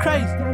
crazy.